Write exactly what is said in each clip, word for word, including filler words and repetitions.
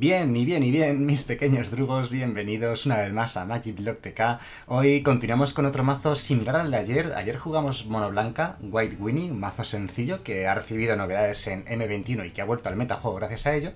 Bien, y bien, y bien, mis pequeños drugos, bienvenidos una vez más a MagicBlogTK. Hoy continuamos con otro mazo similar al de ayer. Ayer jugamos Mono Blanca, White Winnie, un mazo sencillo que ha recibido novedades en M veintiuno y que ha vuelto al metajuego gracias a ello.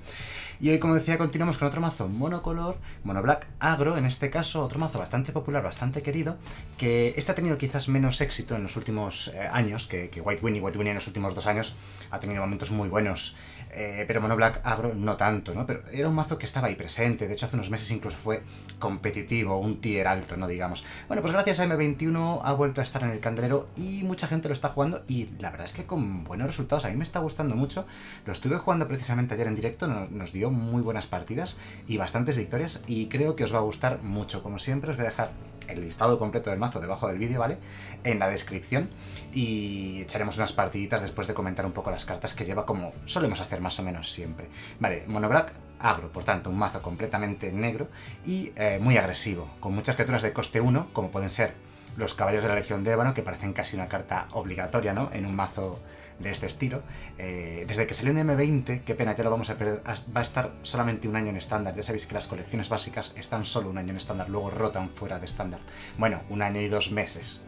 Y hoy, como decía, continuamos con otro mazo monocolor, Mono Black Agro, en este caso otro mazo bastante popular, bastante querido, que este ha tenido quizás menos éxito en los últimos eh, años que, que White Winnie. White Winnie en los últimos dos años ha tenido momentos muy buenos, eh, pero Mono Black Agro no tanto, ¿no? Pero era un mazo que estaba ahí presente, de hecho hace unos meses incluso fue competitivo, un tier alto, no digamos. Bueno, pues gracias a M veintiuno ha vuelto a estar en el candelero y mucha gente lo está jugando y la verdad es que con buenos resultados. A mí me está gustando mucho, lo estuve jugando precisamente ayer en directo, nos, nos dio muy buenas partidas y bastantes victorias y creo que os va a gustar mucho. Como siempre os voy a dejar el listado completo del mazo debajo del vídeo, ¿vale? En la descripción, y echaremos unas partiditas después de comentar un poco las cartas que lleva, como solemos hacer más o menos siempre. Vale, Mono Black Agro, por tanto, un mazo completamente negro y eh, muy agresivo, con muchas criaturas de coste uno, como pueden ser los Caballeros de la Legión de Ébano, que parecen casi una carta obligatoria, ¿no?, en un mazo de este estilo. Eh, desde que salió un M veinte, qué pena, ya lo vamos a perder, va a estar solamente un año en estándar. Ya sabéis que las colecciones básicas están solo un año en estándar, luego rotan fuera de estándar. Bueno, un año y dos meses.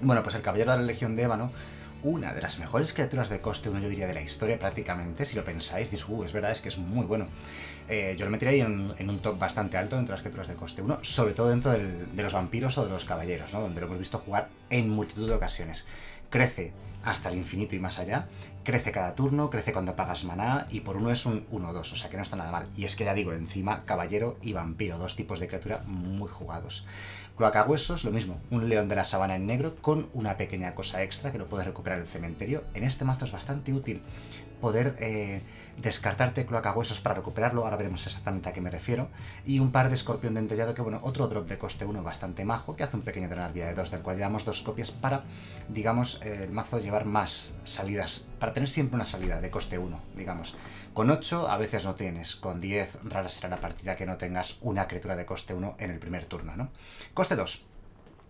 Bueno, pues el Caballero de la Legión de Ébano, una de las mejores criaturas de coste uno, yo diría, de la historia prácticamente. Si lo pensáis, dices, uh, es verdad, es que es muy bueno. Eh, yo lo metería ahí en, en un top bastante alto dentro de las criaturas de coste uno, sobre todo dentro del, de los vampiros o de los caballeros, ¿no?, donde lo hemos visto jugar en multitud de ocasiones. Crece hasta el infinito y más allá, crece cada turno, crece cuando pagas maná, y por uno es un uno dos, o sea que no está nada mal. Y es que ya digo, encima caballero y vampiro, dos tipos de criatura muy jugados. Cloacahuesos, lo mismo, un león de la sabana en negro con una pequeña cosa extra que lo puedes recuperar en el cementerio. En este mazo es bastante útil poder eh, descartarte cloacahuesos para recuperarlo, ahora veremos exactamente a qué me refiero, y un par de escorpión dentellado, que bueno, otro drop de coste uno bastante majo, que hace un pequeño drenar vida de dos, del cual llevamos dos copias para, digamos, eh, el mazo llevar más salidas, para tener siempre una salida de coste uno, digamos. Con ocho a veces no tienes, con diez rara será la partida que no tengas una criatura de coste uno en el primer turno, ¿no? Coste dos.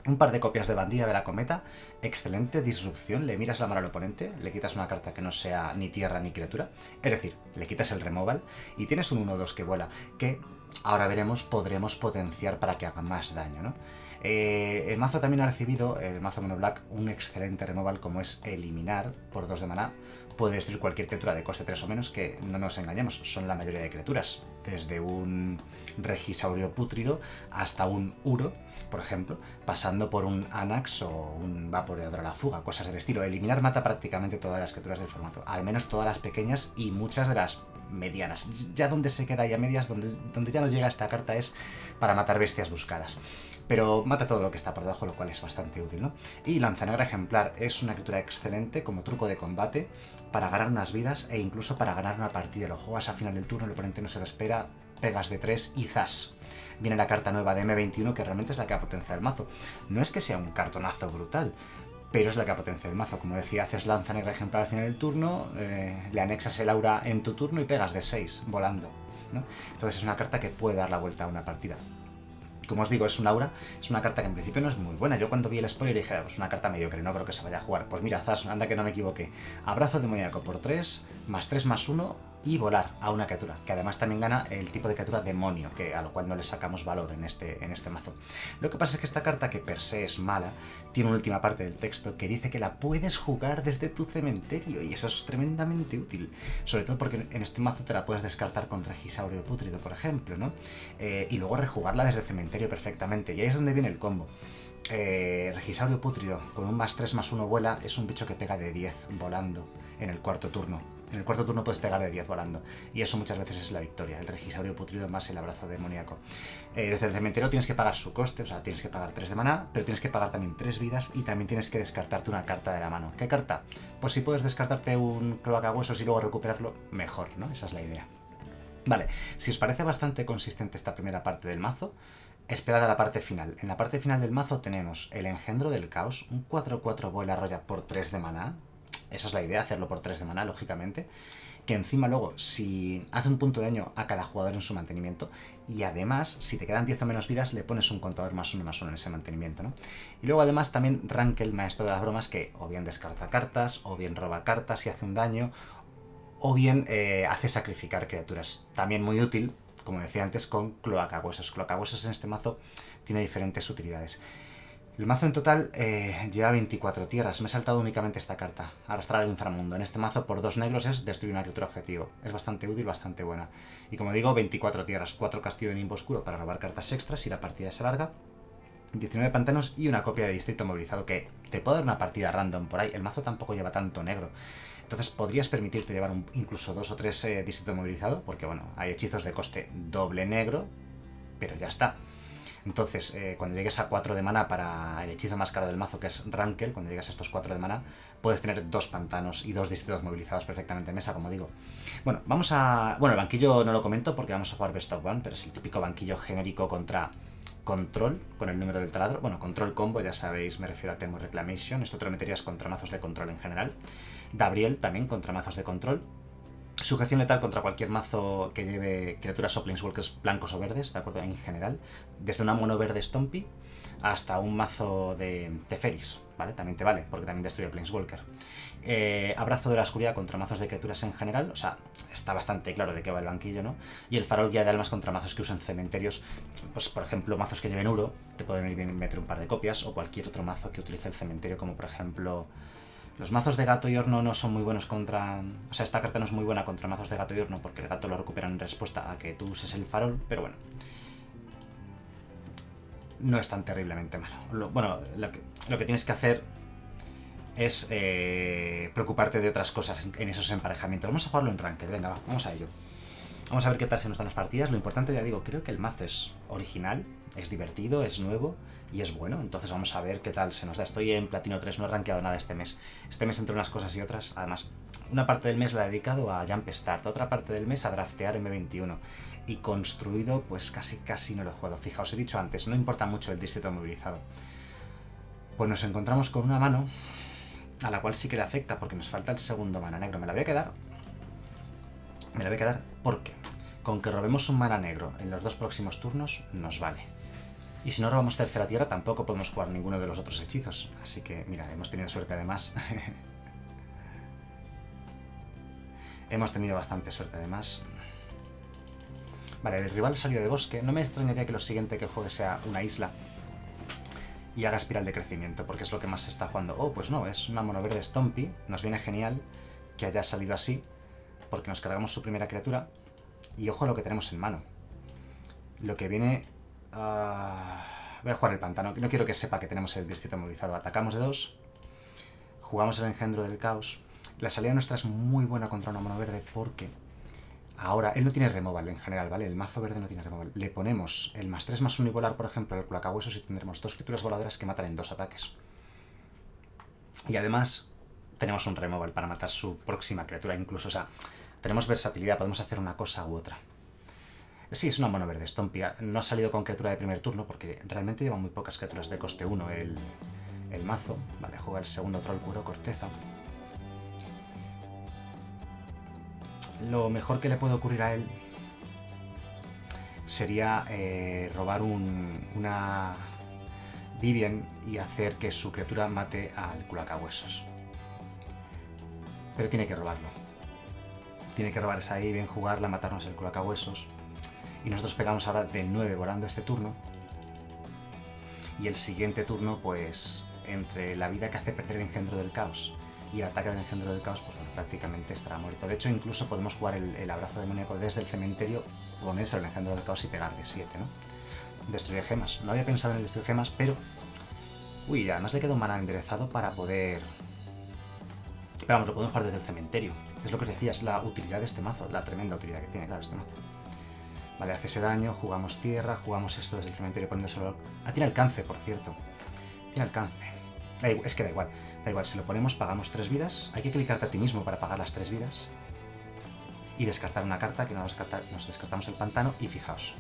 Un par de copias de Bandida Velacometa, excelente disrupción, le miras la mano al oponente, le quitas una carta que no sea ni tierra ni criatura, es decir, le quitas el removal y tienes un uno dos que vuela, que ahora veremos, podremos potenciar para que haga más daño, ¿no? Eh, el mazo también ha recibido, el mazo Mono Black, un excelente removal como es Eliminar, por dos de maná. Puede destruir cualquier criatura de coste tres o menos, que no nos engañemos, son la mayoría de criaturas, desde un Regisaurio Pútrido hasta un Uro, por ejemplo, pasando por un Anax o un Vaporeador a la Fuga, cosas del estilo. Eliminar mata prácticamente todas las criaturas del formato, al menos todas las pequeñas y muchas de las medianas. Ya donde se queda ahí a medias, donde, donde ya nos llega esta carta, es para matar bestias buscadas. Pero mata todo lo que está por debajo, lo cual es bastante útil, ¿no? Y Lanzanegra Ejemplar es una criatura excelente como truco de combate para ganar unas vidas e incluso para ganar una partida. Lo juegas a final del turno, el oponente no se lo espera, pegas de tres y ¡zas! Viene la carta nueva de M veintiuno, que realmente es la que ha potenciado el mazo. No es que sea un cartonazo brutal, pero es la que potencia el mazo. Como decía, haces lanza negra ejemplar al final del turno, eh, le anexas el aura en tu turno y pegas de seis, volando, ¿no? Entonces es una carta que puede dar la vuelta a una partida. Como os digo, es un aura, es una carta que en principio no es muy buena. Yo cuando vi el spoiler dije, pues una carta mediocre, no creo que se vaya a jugar. Pues mira, zas, anda que no me equivoqué. Abrazo Demoníaco por tres, más tres, más uno, y volar a una criatura, que además también gana el tipo de criatura demonio, que a lo cual no le sacamos valor en este, en este mazo. Lo que pasa es que esta carta, que per se es mala, tiene una última parte del texto que dice que la puedes jugar desde tu cementerio, y eso es tremendamente útil, sobre todo porque en este mazo te la puedes descartar con Regisaurio Pútrido, por ejemplo, ¿no? Eh, y luego rejugarla desde el cementerio perfectamente, y ahí es donde viene el combo. eh, Regisaurio Pútrido con un más tres más uno vuela, es un bicho que pega de diez volando en el cuarto turno. En el cuarto turno puedes pegar de diez volando, y eso muchas veces es la victoria, el Regisaurio Pútrido más el Abrazo Demoníaco. Eh, desde el cementerio tienes que pagar su coste, o sea, tienes que pagar tres de maná, pero tienes que pagar también tres vidas y también tienes que descartarte una carta de la mano. ¿Qué carta? Pues si puedes descartarte un Cloacahuesos y luego recuperarlo, mejor, ¿no? Esa es la idea. Vale, si os parece bastante consistente esta primera parte del mazo, esperad a la parte final. En la parte final del mazo tenemos el Engendro del Caos, un cuatro cuatro vuela roya por tres de maná. Esa es la idea, hacerlo por tres de maná, lógicamente. Que encima luego, si hace un punto de daño a cada jugador en su mantenimiento, y además, si te quedan diez o menos vidas, le pones un contador más uno más uno en ese mantenimiento, ¿no? Y luego además también Rankle, Maestro de las Bromas, que o bien descarta cartas, o bien roba cartas y hace un daño, o bien eh, hace sacrificar criaturas. También muy útil, como decía antes, con Cloacahuesos. Cloacahuesos en este mazo tiene diferentes utilidades. El mazo en total eh, lleva veinticuatro tierras. Me he saltado únicamente esta carta, Arrastrar al Inframundo. En este mazo por dos negros es destruir una criatura objetivo. Es bastante útil, bastante buena. Y como digo, veinticuatro tierras, cuatro castillos de Nimboscuro para robar cartas extras si la partida es larga, diecinueve pantanos y una copia de Distrito Movilizado, que te puede dar una partida random por ahí. El mazo tampoco lleva tanto negro. Entonces podrías permitirte llevar un, incluso dos o tres eh, Distrito Movilizado, porque bueno, hay hechizos de coste doble negro, pero ya está. Entonces, eh, cuando llegues a cuatro de mana para el hechizo más caro del mazo, que es Rankle, cuando llegas a estos cuatro de mana, puedes tener dos pantanos y dos distritos movilizados perfectamente en mesa, como digo. Bueno, vamos a... Bueno, el banquillo no lo comento porque vamos a jugar Best of One, pero es el típico banquillo genérico contra Control, con el número del taladro. Bueno, Control Combo, ya sabéis, me refiero a Tempo Reclamation. Esto te lo meterías contra mazos de control en general. Gabriel también contra mazos de control. Sujeción letal contra cualquier mazo que lleve criaturas o planeswalkers blancos o verdes, ¿de acuerdo? En general, desde una mono verde Stompy hasta un mazo de Teferis, ¿vale? También te vale, porque también destruye planeswalker. Eh, Abrazo de la Oscuridad contra mazos de criaturas en general, o sea, está bastante claro de qué va el banquillo, ¿no? Y el Farol Guía de Almas contra mazos que usan cementerios, pues por ejemplo, mazos que lleven Uro, te pueden ir bien meter un par de copias, o cualquier otro mazo que utilice el cementerio, como por ejemplo... Los mazos de gato y horno no son muy buenos contra... O sea, esta carta no es muy buena contra mazos de gato y horno, porque el gato lo recuperan en respuesta a que tú uses el farol, pero bueno. No es tan terriblemente malo. Lo, bueno, lo que, lo que tienes que hacer es eh, preocuparte de otras cosas en, en esos emparejamientos. Vamos a jugarlo en ranked, venga, va, vamos a ello. Vamos a ver qué tal se nos dan las partidas. Lo importante, ya digo, creo que el mazo es original, es divertido, es nuevo y es bueno, entonces vamos a ver qué tal se nos da. Estoy en Platino tres, no he rankeado nada este mes. Este mes entre unas cosas y otras, además, una parte del mes la he dedicado a Jump Start, otra parte del mes a draftear M veintiuno. Y construido, pues casi casi no lo he jugado. Fijaos, he dicho antes, no importa mucho el distrito movilizado. Pues nos encontramos con una mano a la cual sí que le afecta porque nos falta el segundo mana negro. Me la voy a quedar. Me la voy a quedar porque con que robemos un mana negro en los dos próximos turnos nos vale. Y si no robamos tercera tierra tampoco podemos jugar ninguno de los otros hechizos. Así que, mira, hemos tenido suerte además. Hemos tenido bastante suerte además. Vale, el rival salió de bosque. No me extrañaría que lo siguiente que juegue sea una isla y haga espiral de crecimiento, porque es lo que más se está jugando. Oh, pues no, es una mono verde Stompy. Nos viene genial que haya salido así, porque nos cargamos su primera criatura. Y ojo a lo que tenemos en mano. Lo que viene... Uh, voy a jugar el pantano. No quiero que sepa que tenemos el distrito movilizado. Atacamos de dos. Jugamos el engendro del caos. La salida nuestra es muy buena contra una mono verde porque... Ahora, él no tiene removal en general, ¿vale? El mazo verde no tiene removal. Le ponemos el más tres más uno y volar, por ejemplo, al cloacahuesos y tendremos dos criaturas voladoras que matan en dos ataques. Y además... tenemos un removal para matar su próxima criatura incluso, o sea, tenemos versatilidad, podemos hacer una cosa u otra. Sí, es una mono verde estompia, no ha salido con criatura de primer turno porque realmente lleva muy pocas criaturas de coste uno el, el mazo. Vale, juega el segundo troll Uro corteza. Lo mejor que le puede ocurrir a él sería eh, robar un, una Vivian y hacer que su criatura mate al cloacahuesos. Pero tiene que robarlo. Tiene que robarse ahí, bien jugarla, matarnos el cloacahuesos. Y nosotros pegamos ahora de nueve volando este turno. Y el siguiente turno, pues, entre la vida que hace perder el engendro del caos y el ataque del engendro del caos, pues bueno, prácticamente estará muerto. De hecho, incluso podemos jugar el, el abrazo demoníaco desde el cementerio, ponerse el engendro del caos y pegar de siete, ¿no? Destruir gemas. No había pensado en el destruir gemas, pero... Uy, además le queda un mana enderezado para poder... Pero vamos, lo podemos jugar desde el cementerio. Es lo que os decía, es la utilidad de este mazo, la tremenda utilidad que tiene, claro, este mazo. Vale, hace ese daño, jugamos tierra, jugamos esto desde el cementerio poniéndoselo... Ah, tiene alcance, por cierto. Tiene alcance. Da igual, es que da igual. Da igual, si lo ponemos, pagamos tres vidas. Hay que clicarte a ti mismo para pagar las tres vidas. Y descartar una carta, que nos descartamos el pantano. Y fijaos.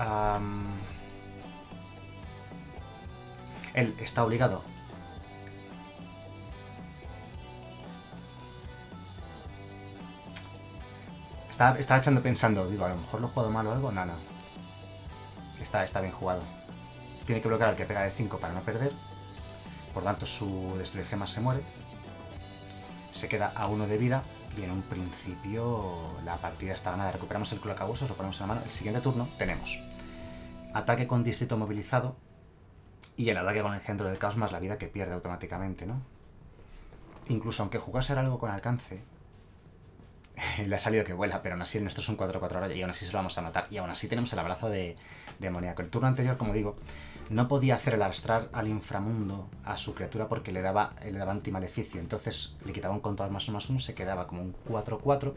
Um... Él está obligado... Estaba, estaba echando pensando, digo, a lo mejor lo he jugado mal o algo, no, no. Está, está bien jugado. Tiene que bloquear al que pega de cinco para no perder. Por tanto, su destruir gemas se muere. Se queda a uno de vida y en un principio la partida está ganada. Recuperamos el Cloacahuesos, lo ponemos en la mano. El siguiente turno tenemos ataque con Distrito Movilizado y el ataque con el Engendro del Caos más la vida que pierde automáticamente, ¿no? Incluso aunque jugase algo con alcance, le ha salido que vuela, pero aún así el nuestro es un cuatro cuatro rayo y aún así se lo vamos a matar. Y aún así tenemos el abrazo de demoníaco. El turno anterior, como digo, no podía hacer el arrastrar al inframundo a su criatura porque le daba, le daba antimaleficio. Entonces le quitaba un contador más uno más uno, se quedaba como un cuatro cuatro.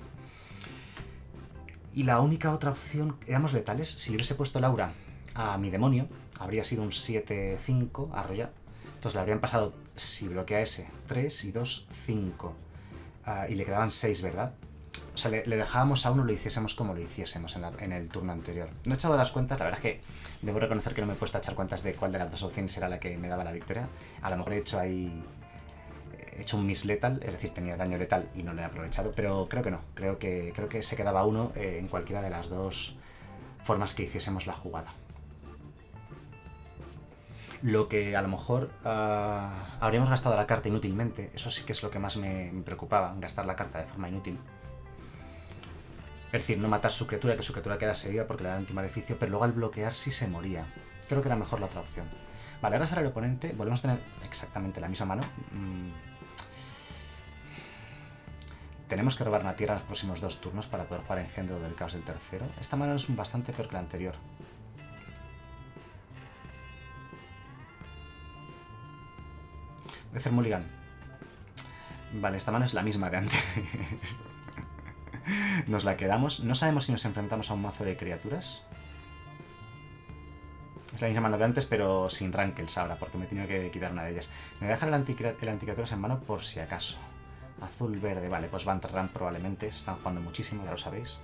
Y la única otra opción, éramos letales, si le hubiese puesto Laura a mi demonio, habría sido un siete cinco arrollar. Entonces le habrían pasado, si bloquea ese, tres y dos, cinco. Uh, y le quedaban seis, ¿verdad? O sea, le, le dejábamos a uno, lo hiciésemos como lo hiciésemos en, la, en el turno anterior. No he echado las cuentas, la verdad es que debo reconocer que no me he puesto a echar cuentas de cuál de las dos opciones era la que me daba la victoria. A lo mejor he hecho ahí he hecho un miss letal, es decir, tenía daño letal y no lo he aprovechado, pero creo que no. Creo que, creo que se quedaba uno eh, en cualquiera de las dos formas que hiciésemos la jugada. Lo que a lo mejor uh, habríamos gastado la carta inútilmente, eso sí que es lo que más me, me preocupaba, gastar la carta de forma inútil. Es decir, no matar su criatura, que su criatura quedase viva porque le da antimaleficio, pero luego al bloquear sí se moría. Creo que era mejor la otra opción. Vale, ahora sale el oponente, volvemos a tener exactamente la misma mano. Mm. Tenemos que robar una tierra en los próximos dos turnos para poder jugar Engendro del Caos del tercero. Esta mano es bastante peor que la anterior. Voy a hacer mulligan. Vale, esta mano es la misma de antes. Nos la quedamos. No sabemos si nos enfrentamos a un mazo de criaturas. Es la misma mano de antes, pero sin rankles ahora, porque me he tenido que quitar una de ellas. Me voy a dejar el, anticriat el anticriaturas en mano por si acaso. Azul, verde, vale, pues van Banterran probablemente. Se están jugando muchísimo, ya lo sabéis.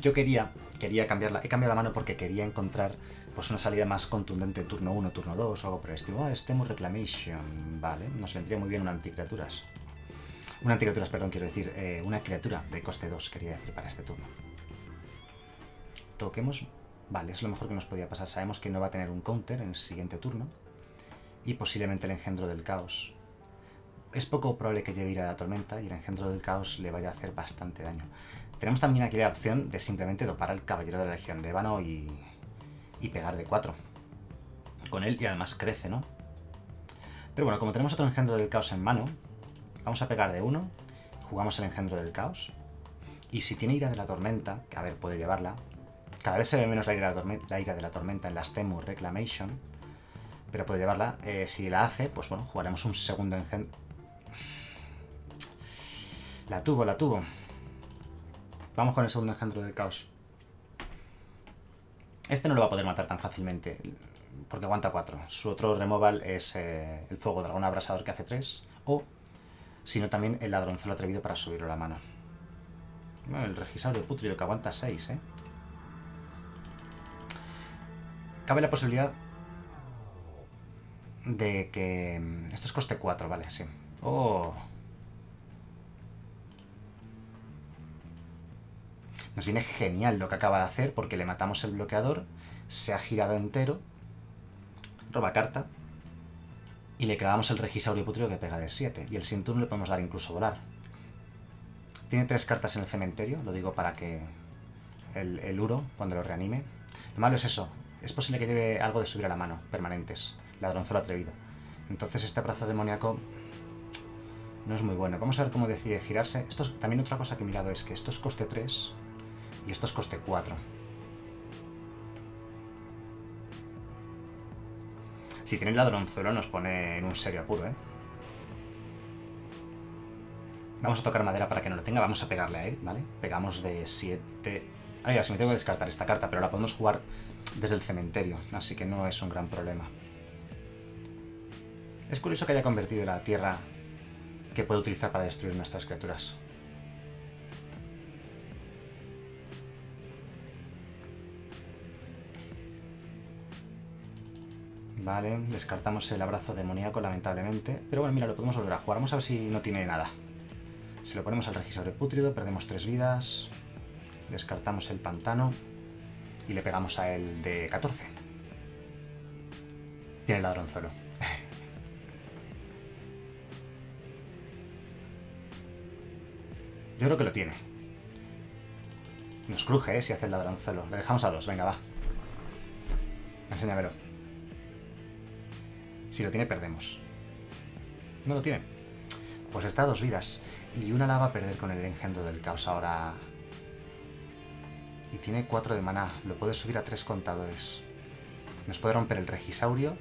Yo quería, quería cambiarla. He cambiado la mano porque quería encontrar pues una salida más contundente, turno uno, turno dos o algo por el estilo. Ah, es Tempo Reclamation, vale, nos vendría muy bien una anticriaturas. Una anticriaturas, perdón, quiero decir, eh, una criatura de coste dos, quería decir, para este turno. Toquemos, vale, es lo mejor que nos podía pasar. Sabemos que no va a tener un counter en el siguiente turno y posiblemente el Engendro del Caos. Es poco probable que lleve Ira de la Tormenta y el Engendro del Caos le vaya a hacer bastante daño. Tenemos también aquí la opción de simplemente dopar al Caballero de la Legión de Ébano y... y pegar de cuatro con él, y además crece, ¿no? Pero bueno, como tenemos otro Engendro del Caos en mano, vamos a pegar de uno, jugamos el Engendro del Caos, y si tiene Ira de la Tormenta, que a ver, puede llevarla, cada vez se ve menos la Ira de la Tormenta, la ira de la tormenta en las Temu Reclamation, pero puede llevarla. Eh, si la hace, pues bueno, jugaremos un segundo Engendro. La tuvo, la tuvo. Vamos con el segundo Engendro del Caos. Este no lo va a poder matar tan fácilmente, porque aguanta cuatro. Su otro removal es eh, el Fuego de Algún Abrasador, que hace tres, o, si no, también el Ladronzuelo Atrevido para subirlo a la mano. Bueno, el Regisaurio Pútrido, que aguanta seis, ¿eh? Cabe la posibilidad de que... Esto es coste cuatro, vale, sí. ¡Oh! Nos viene genial lo que acaba de hacer, porque le matamos el bloqueador, se ha girado entero, roba carta, y le clavamos el Regisaurio Pútrido, que pega de siete, y el sin turno le podemos dar incluso volar. Tiene tres cartas en el cementerio, lo digo para que el, el Uro, cuando lo reanime. Lo malo es eso, es posible que lleve algo de subir a la mano, permanentes, Ladronzuelo Atrevido. Entonces este abrazo demoníaco... no es muy bueno. Vamos a ver cómo decide girarse. Esto es, también otra cosa que he mirado es que esto es coste tres... y esto es coste cuatro. Si tiene el ladronzuelo nos pone en un serio apuro, ¿eh? Vamos a tocar madera para que no lo tenga. Vamos a pegarle a él, ¿vale? Pegamos de siete... Ay, así me tengo que descartar esta carta, pero la podemos jugar desde el cementerio, así que no es un gran problema. Es curioso que haya convertido la tierra que puede utilizar para destruir nuestras criaturas. Vale, descartamos el abrazo demoníaco, lamentablemente. Pero bueno, mira, lo podemos volver a jugar. Vamos a ver si no tiene nada. Se lo ponemos al Regisaurio Pútrido, perdemos tres vidas. Descartamos el pantano. Y le pegamos a él de catorce. Tiene el ladronzuelo. Yo creo que lo tiene. Nos cruje, ¿eh? Si hace el ladronzuelo. Le dejamos a dos. Venga, va. Enséñamelo. Si lo tiene, perdemos. No lo tiene. Pues está a dos vidas. Y una la va a perder con el engendro del caos ahora. Y tiene cuatro de maná. Lo puede subir a tres contadores. Nos puede romper el regisaurio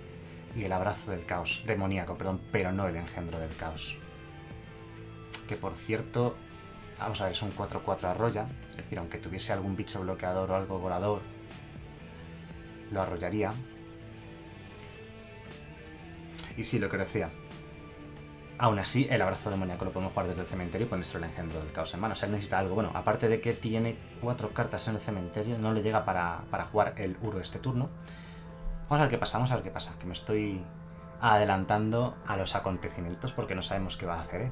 y el abrazo del caos. Demoníaco, perdón. Pero no el engendro del caos. Que por cierto... Vamos a ver, es un cuatro cuatro arrolla. Es decir, aunque tuviese algún bicho bloqueador o algo volador, lo arrollaría. Y sí, lo que decía. Aún así, el abrazo demoníaco lo podemos jugar desde el cementerio y ponerse el engendro del caos en mano. O sea, él necesita algo. Bueno, aparte de que tiene cuatro cartas en el cementerio, no le llega para, para jugar el Uro este turno. Vamos a ver qué pasa, vamos a ver qué pasa. Que me estoy adelantando a los acontecimientos porque no sabemos qué va a hacer, ¿eh?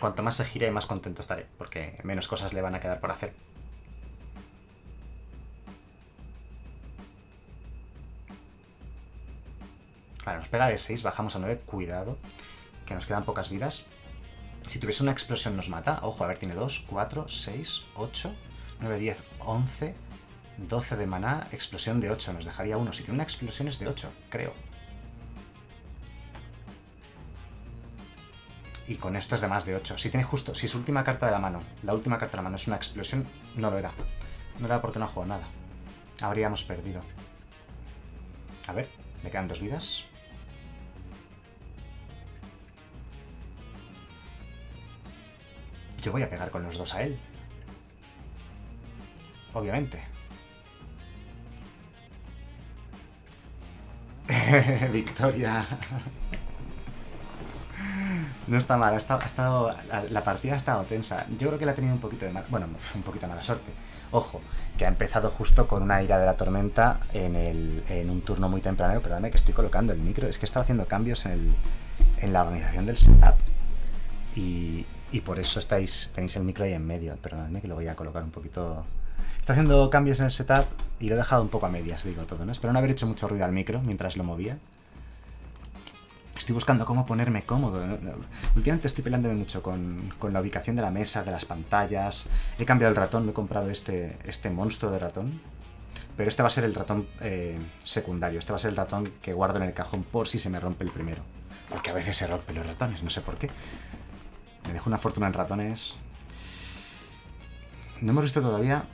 Cuanto más se gire, más contento estaré, porque menos cosas le van a quedar por hacer. Vale, nos pega de seis, bajamos a nueve, cuidado, que nos quedan pocas vidas. Si tuviese una explosión nos mata, ojo, a ver, tiene dos, cuatro, seis, ocho, nueve, diez, once, doce de maná, explosión de ocho, nos dejaría uno. Si tiene una explosión es de ocho, creo. Y con esto es de más de ocho. Si tiene justo, si su última carta de la mano, la última carta de la mano es una explosión, no lo era. No era porque no ha jugado nada. Habríamos perdido. A ver, me quedan dos vidas. Yo voy a pegar con los dos a él. Obviamente. Victoria. No está mal, ha estado, ha estado, la, la partida ha estado tensa. Yo creo que la ha tenido un poquito de mal, bueno, un poquito de mala suerte. Ojo, que ha empezado justo con una ira de la tormenta en, el, en un turno muy temprano. Perdóname que estoy colocando el micro, es que he estado haciendo cambios en, el, en la organización del setup. Y, y por eso estáis, tenéis el micro ahí en medio. Perdóname que lo voy a colocar un poquito... Está haciendo cambios en el setup y lo he dejado un poco a medias, digo todo, ¿no? Espero no haber hecho mucho ruido al micro mientras lo movía. Estoy buscando cómo ponerme cómodo. Últimamente estoy peleándome mucho con, con la ubicación de la mesa, de las pantallas. He cambiado el ratón, me he comprado este, este monstruo de ratón. Pero este va a ser el ratón eh, secundario. Este va a ser el ratón que guardo en el cajón por si se me rompe el primero. Porque a veces se rompen los ratones, no sé por qué. Me dejo una fortuna en ratones. No hemos visto todavía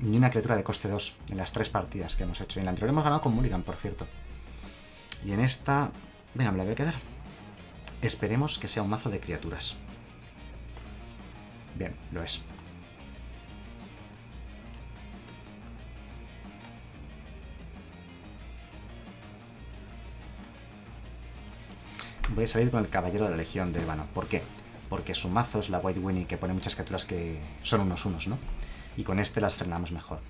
ni una criatura de coste dos en las tres partidas que hemos hecho. En la anterior hemos ganado con Mulligan, por cierto. Y en esta... Venga, me la voy a quedar. Esperemos que sea un mazo de criaturas. Bien, lo es. Voy a salir con el Caballero de la Legión de Ébano. ¿Por qué? Porque su mazo es la White Winnie, que pone muchas criaturas que son unos unos, ¿no? Y con este las frenamos mejor.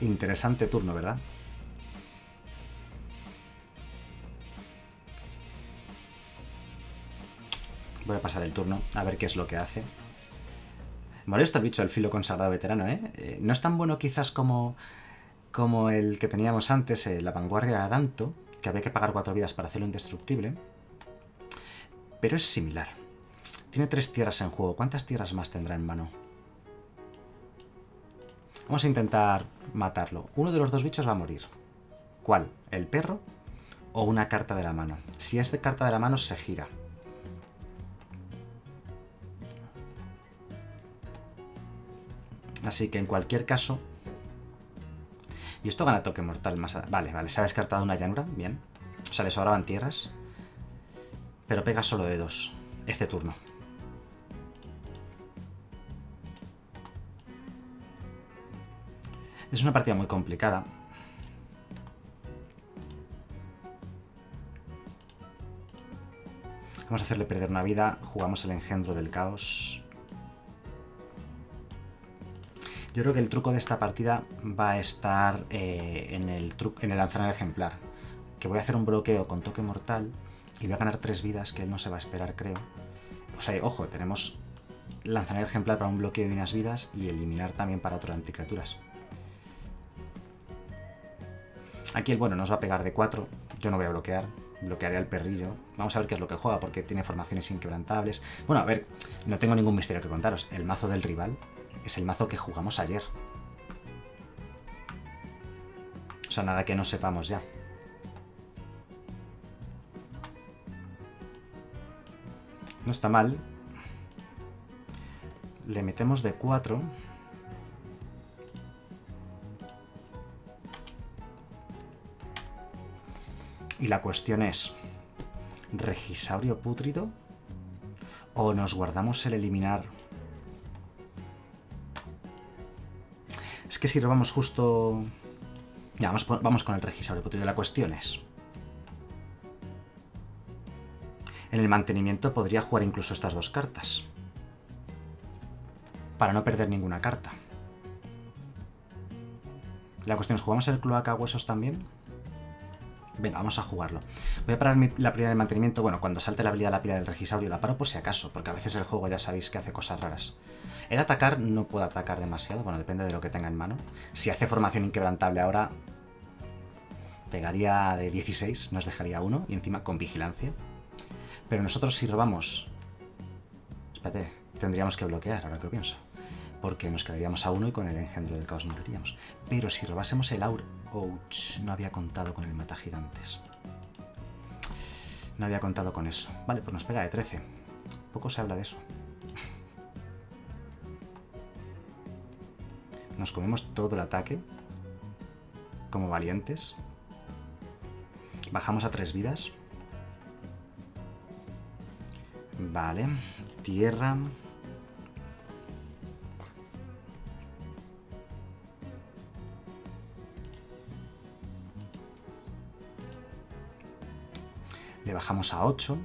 Interesante turno, ¿verdad? Voy a pasar el turno, a ver qué es lo que hace. Molesto el bicho del filo consagrado veterano, ¿eh? Eh, no es tan bueno quizás como, como el que teníamos antes, eh, la vanguardia de Adanto, que había que pagar cuatro vidas para hacerlo indestructible. Pero es similar. Tiene tres tierras en juego. ¿Cuántas tierras más tendrá en mano? Vamos a intentar matarlo. Uno de los dos bichos va a morir. ¿Cuál? ¿El perro o una carta de la mano? Si es de carta de la mano, se gira. Así que en cualquier caso... Y esto gana toque mortal más a... Vale, vale, se ha descartado una llanura, bien. O sea, le sobraban tierras. Pero pega solo de dos este turno. Es una partida muy complicada. Vamos a hacerle perder una vida. Jugamos el engendro del caos. Yo creo que el truco de esta partida va a estar eh, en el en el lanzanegra ejemplar. Que voy a hacer un bloqueo con toque mortal y voy a ganar tres vidas que él no se va a esperar, creo. O sea, ojo, tenemos lanzanegra ejemplar para un bloqueo de unas vidas y eliminar también para otro anticriaturas. Aquí el bueno nos va a pegar de cuatro. Yo no voy a bloquear. Bloquearé al perrillo. Vamos a ver qué es lo que juega, porque tiene formaciones inquebrantables. Bueno, a ver, no tengo ningún misterio que contaros. El mazo del rival es el mazo que jugamos ayer. O sea, nada que no sepamos ya. No está mal. Le metemos de cuatro. Y la cuestión es, ¿Regisaurio Pútrido? ¿O nos guardamos el eliminar? Es que si robamos justo... Ya, vamos, vamos con el Regisaurio Pútrido. La cuestión es... En el mantenimiento podría jugar incluso estas dos cartas. Para no perder ninguna carta. La cuestión es, ¿jugamos el Cloacahuesos también? Venga, vamos a jugarlo. Voy a parar mi, la primera de mantenimiento. Bueno, cuando salte la habilidad de la pila del Regisaurio la paro por si acaso, porque a veces el juego ya sabéis que hace cosas raras. El atacar no puedo atacar demasiado. Bueno, depende de lo que tenga en mano. Si hace formación inquebrantable ahora, pegaría de dieciséis, nos dejaría uno, y encima con vigilancia. Pero nosotros si robamos... Espérate, tendríamos que bloquear, ahora que lo pienso. Porque nos quedaríamos a uno y con el engendro del caos moriríamos. Pero si robásemos el aura... Ouch, no había contado con el mata gigantes. No había contado con eso. Vale, pues nos pega de trece. Poco se habla de eso. Nos comemos todo el ataque. Como valientes. Bajamos a tres vidas. Vale. Tierra... Le bajamos a ocho.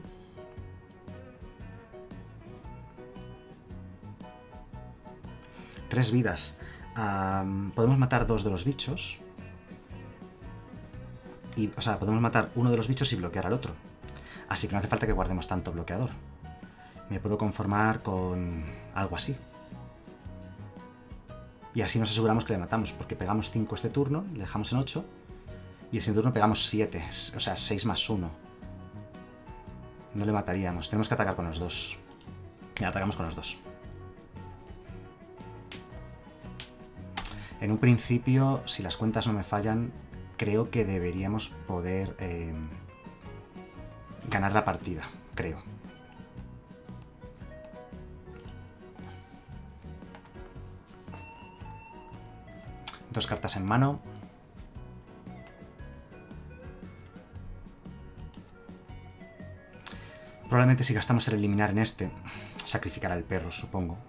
Tres vidas. Um, podemos matar dos de los bichos. Y, o sea, podemos matar uno de los bichos y bloquear al otro. Así que no hace falta que guardemos tanto bloqueador. Me puedo conformar con algo así. Y así nos aseguramos que le matamos, porque pegamos cinco este turno, le dejamos en ocho. Y el siguiente turno pegamos siete, o sea, seis más uno. No le mataríamos. Tenemos que atacar con los dos. Mira, atacamos con los dos. En un principio, si las cuentas no me fallan, creo que deberíamos poder eh, ganar la partida. Creo. Dos cartas en mano. Probablemente si gastamos el eliminar en este, sacrificará al perro, supongo.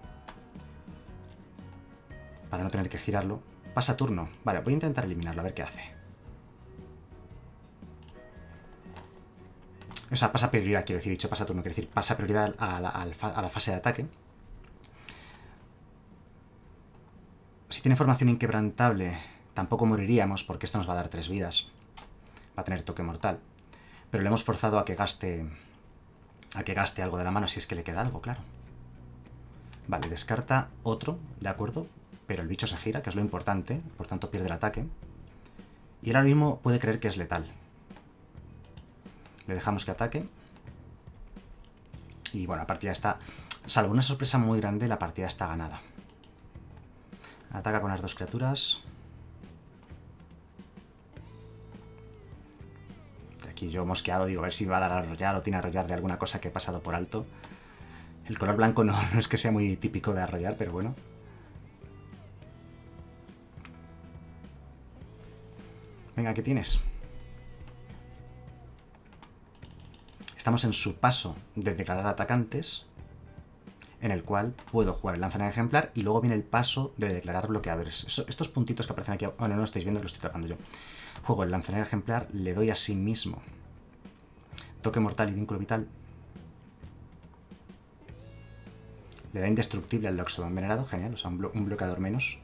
Para no tener que girarlo. Pasa turno. Vale, voy a intentar eliminarlo, a ver qué hace. O sea, pasa prioridad, quiero decir, dicho pasa turno, quiero decir, pasa prioridad a la, a la, a la fase de ataque. Si tiene formación inquebrantable, tampoco moriríamos, porque esto nos va a dar tres vidas. Va a tener toque mortal. Pero le hemos forzado a que gaste... A que gaste algo de la mano, si es que le queda algo, claro. Vale, descarta otro, de acuerdo. Pero el bicho se gira, que es lo importante. Por tanto pierde el ataque. Y él ahora mismo puede creer que es letal. Le dejamos que ataque. Y bueno, la partida está... Salvo una sorpresa muy grande, la partida está ganada. Ataca con las dos criaturas. Y yo mosqueado, digo, a ver si va a dar a arrollar o tiene a arrollar de alguna cosa que he pasado por alto. El color blanco no, no es que sea muy típico de arrollar, pero bueno. Venga, ¿qué tienes? Estamos en su paso de declarar atacantes, en el cual puedo jugar el lanzanegra ejemplar, y luego viene el paso de declarar bloqueadores. Eso, estos puntitos que aparecen aquí... Bueno, oh, no lo estáis viendo, lo estoy tapando yo. Juego el lanzanegra ejemplar, le doy a sí mismo. Toque mortal y vínculo vital. Le da indestructible al loxodón venerado, genial, o sea, un, blo un bloqueador menos.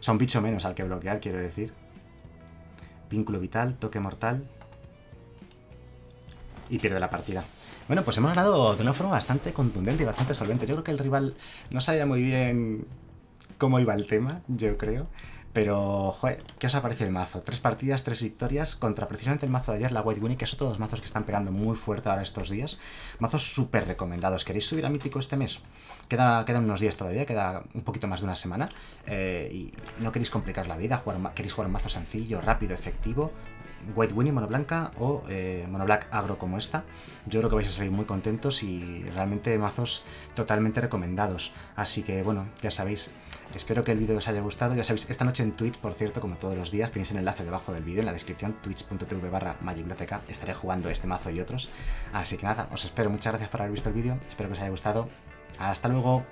O sea, un bicho menos al que bloquear, quiero decir. Vínculo vital, toque mortal... Y pierde la partida. Bueno, pues hemos ganado de una forma bastante contundente y bastante solvente. Yo creo que el rival no sabía muy bien cómo iba el tema, yo creo. Pero, joder, ¿qué os ha parecido el mazo? Tres partidas, tres victorias contra precisamente el mazo de ayer, la White Winnie, que es otro de los mazos que están pegando muy fuerte ahora estos días. Mazos súper recomendados. ¿Queréis subir a Mítico este mes? Queda, quedan unos días todavía, queda un poquito más de una semana. Eh, y no queréis complicaros la vida, jugar un, queréis jugar un mazo sencillo, rápido, efectivo. White Winnie, Mono Blanca o eh, Mono Black Agro como esta. Yo creo que vais a salir muy contentos y realmente mazos totalmente recomendados. Así que bueno, ya sabéis, espero que el vídeo os haya gustado. Ya sabéis, esta noche en Twitch, por cierto, como todos los días, tenéis el enlace debajo del vídeo en la descripción, twitch punto tv barra MagicBlogTK. Estaré jugando este mazo y otros. Así que nada, os espero. Muchas gracias por haber visto el vídeo. Espero que os haya gustado. ¡Hasta luego!